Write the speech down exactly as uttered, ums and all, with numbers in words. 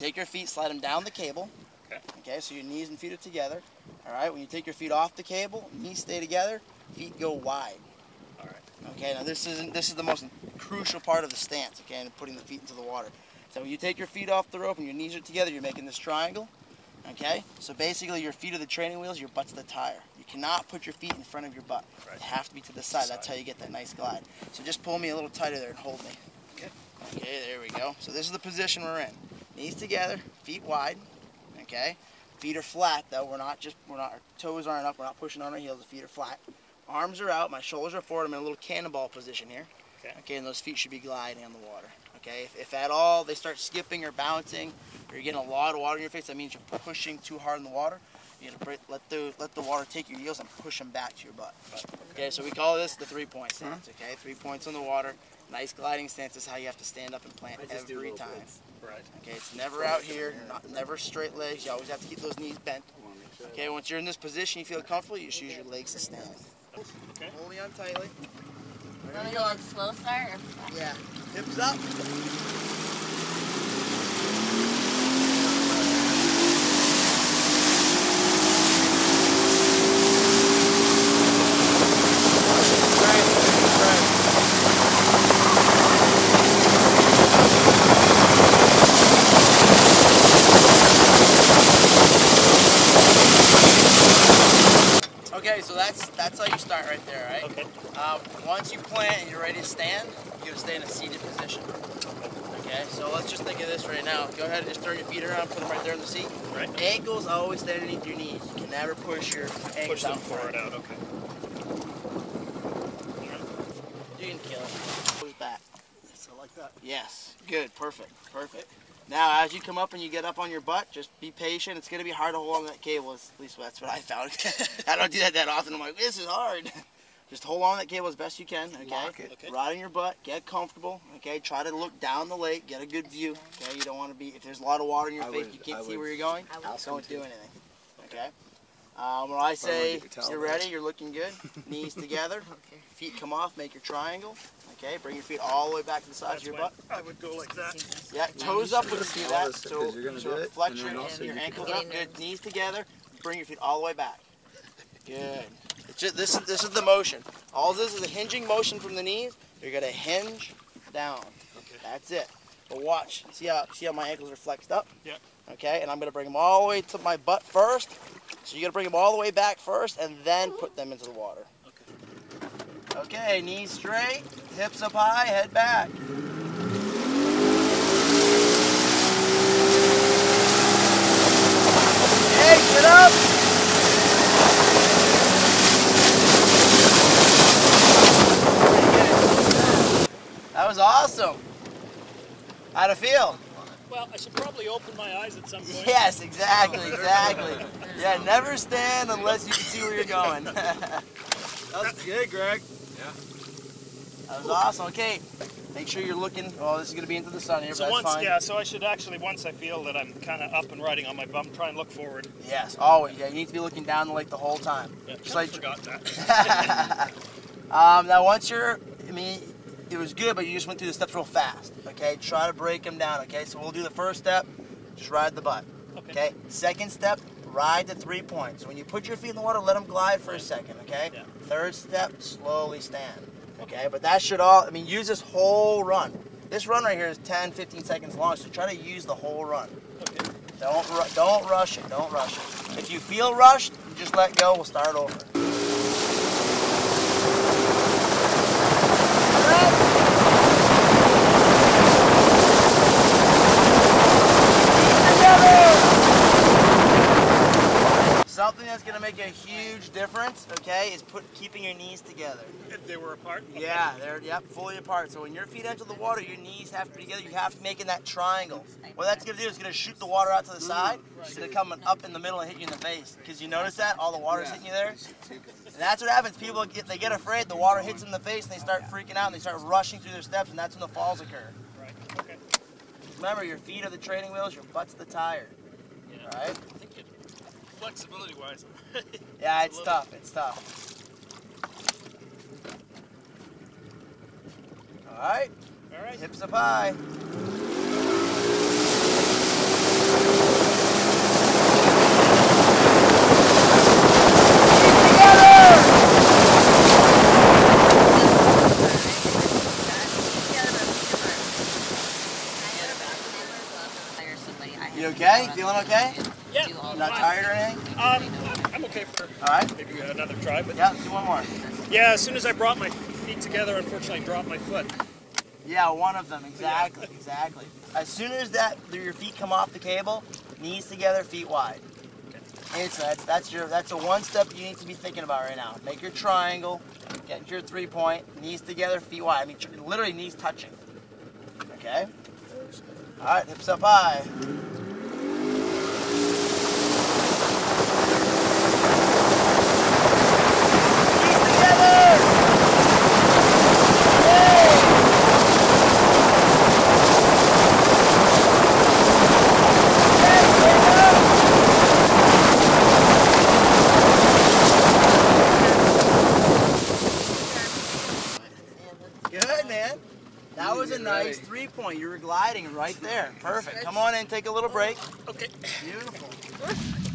Take your feet, slide them down the cable. Okay. Okay, so your knees and feet are together. All right, when you take your feet off the cable, knees stay together, feet go wide. All right. Okay, now this isn't this is the most crucial part of the stance, okay, and putting the feet into the water. So when you take your feet off the rope and your knees are together, you're making this triangle. Okay? So basically your feet are the training wheels, your butt's the tire. You cannot put your feet in front of your butt. Right. They have to be to the side. That's how you get that nice glide. So just pull me a little tighter there and hold me. Okay. Okay, there we go. So this is the position we're in. Knees together, feet wide. Okay? Feet are flat though. We're not just we're not our toes aren't up, we're not pushing on our heels, the feet are flat. Arms are out, my shoulders are forward, I'm in a little cannonball position here. Okay. Okay, and those feet should be gliding on the water. Okay, if, if at all they start skipping or bouncing, or you're getting a lot of water in your face, that means you're pushing too hard in the water. You gotta break, let the let the water take your heels and push them back to your butt. But, okay, so we call this the three-point stance. Mm-hmm. Okay, three points on the water. Nice gliding stance is how you have to stand up and plant every time. Blitz. Right. Okay, it's never out here. Not never straight legs. You always have to keep those knees bent. Okay, once you're in this position, you feel comfortable. You just use your legs to stand. Okay. Hold me on tightly. There you go. Like slow start. Or... yeah. Hips up. Okay, so that's that's how you start right there, right? Okay. Uh, once you plant and you're ready to stand, you're gonna stay in a seated position. Okay, so let's just think of this right now. Go ahead and just turn your feet around, put them right there in the seat. Right. Ankles always stay underneath your knees. You can never push your ankles push them out forward out, okay. You can kill it. Push back. So like that. Yes. Good. Perfect. Perfect. Now, as you come up and you get up on your butt, just be patient. It's going to be hard to hold on that cable. At least that's what I found. I don't do that that often. I'm like, this is hard. Just hold on that cable as best you can. Okay? Lock it. Okay. Ride on your butt. Get comfortable. Okay? Try to look down the lake. Get a good view. Okay? You don't want to be, if there's a lot of water in your I face, would, you can't I see would, where you're going, don't do anything. Okay? Um, when I say you're ready, you're looking good, knees together, okay. Feet come off, make your triangle. Okay, bring your feet all the way back to the side of your butt. I would go like that. Yeah, toes up would do that. So, so flex your, your ankles up, good, knees together, bring your feet all the way back. Good. It's just, this, this is the motion. All this is a hinging motion from the knees. You're going to hinge down. Okay. That's it. But watch, see how, see how my ankles are flexed up? Yeah. Okay, and I'm going to bring them all the way to my butt first. So you got to bring them all the way back first and then put them into the water. Okay. Okay, knees straight, hips up high, head back. Hey, get up! That was awesome. How'd it feel? Well, I should probably open my eyes at some point. Yes, exactly, exactly. Yeah, never stand unless you can see where you're going. That was good, Greg. Yeah. That was awesome. Okay, make sure you're looking. Oh, this is going to be into the sun here, so but that's once, fine. Yeah, so I should actually, once I feel that I'm kind of up and riding on my bum, try and look forward. Yes, always. Yeah, you need to be looking down the lake the whole time. Yeah, just like, forgot that. um, now, once you're, I mean, it was good, but you just went through the steps real fast, okay? Try to break them down, okay? So we'll do the first step, just ride the butt, okay? okay? Second step, ride the three points. So when you put your feet in the water, let them glide for a second, okay? Yeah. Third step, slowly stand, okay? But that should all, I mean, use this whole run. This run right here is ten, fifteen seconds long, so try to use the whole run. Okay. Don't, ru don't rush it, don't rush it. If you feel rushed, just let go, we'll start over. Something that's going to make a huge difference, okay, is put, keeping your knees together. If they were apart? Okay. Yeah, they're yep, fully apart. So when your feet enter the water, your knees have to be together. You have to make in that triangle. What that's going to do is going to shoot the water out to the side. It's going to come up in the middle and hit you in the face. Because you notice that? All the water's hitting you there. And that's what happens. People, get, they get afraid. The water hits them in the face, and they start freaking out, and they start rushing through their steps, and that's when the falls occur. Right, okay. Remember, your feet are the training wheels. Your butt's the tire. Yeah. All right? Flexibility-wise. Yeah, it's tough. It's tough. All right. All right. Hips up high. You okay? Feeling okay? Yeah. Not fine. Tired or anything? Um, I'm okay for all right. Maybe another try. But yeah, do one more. Yeah, as soon as I brought my feet together, unfortunately, I dropped my foot. Yeah, one of them, exactly, yeah. exactly. As soon as that your feet come off the cable, knees together, feet wide. Okay. It's a, that's your that's a one step you need to be thinking about right now. Make your triangle, get into your three point, knees together, feet wide. I mean, literally knees touching. Okay. All right, hips up high. Good, man. That was a nice three-point. You were gliding right there. Perfect. Come on in. Take a little break. Okay. Beautiful.